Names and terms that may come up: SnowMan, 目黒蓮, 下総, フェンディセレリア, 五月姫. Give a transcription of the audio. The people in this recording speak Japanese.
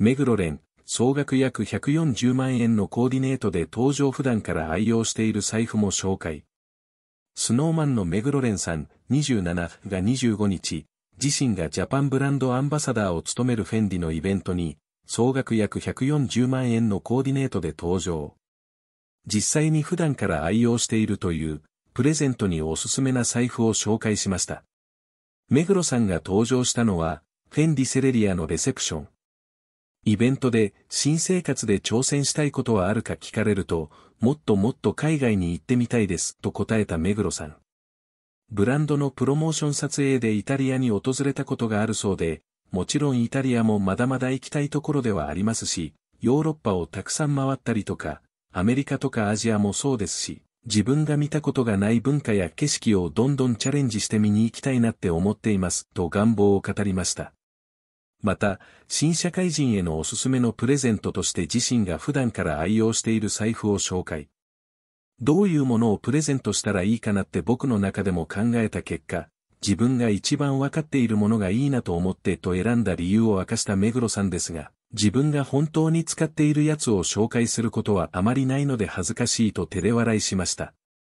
目黒蓮、総額約140万円のコーディネートで登場。普段から愛用している財布も紹介。SnowMan の目黒蓮さん、27が25日、自身がジャパンブランドアンバサダーを務めるフェンディのイベントに、総額約140万円のコーディネートで登場。実際に普段から愛用しているという、プレゼントにおすすめな財布を紹介しました。目黒さんが登場したのは、フェンディセレリアのレセプション。イベントで、新生活で挑戦したいことはあるか聞かれると、もっと海外に行ってみたいです、と答えた目黒さん。ブランドのプロモーション撮影でイタリアに訪れたことがあるそうで、もちろんイタリアもまだまだ行きたいところではありますし、ヨーロッパをたくさん回ったりとか、アメリカとかアジアもそうですし、自分が見たことがない文化や景色をどんどんチャレンジして見に行きたいなって思っています、と願望を語りました。また、新社会人へのおすすめのプレゼントとして自身が普段から愛用している財布を紹介。どういうものをプレゼントしたらいいかなって僕の中でも考えた結果、自分が一番わかっているものがいいなと思ってと選んだ理由を明かした目黒さんですが、自分が本当に使っているやつを紹介することはあまりないので恥ずかしいと照れ笑いしました。